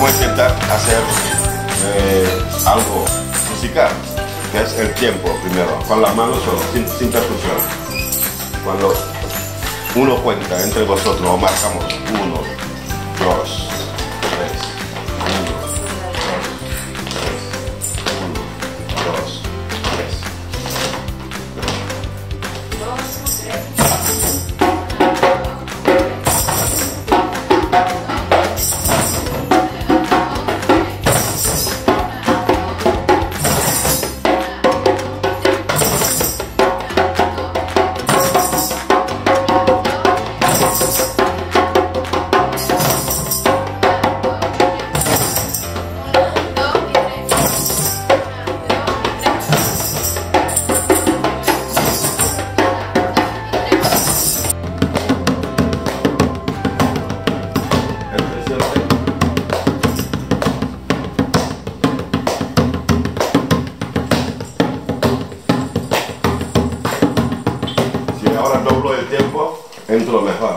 vamos a intentar hacer algo musical, que es el tiempo primero, con las manos solo, sin percusión. Cuando uno cuenta entre vosotros, marcamos 1, 2, 3. Entro mejor.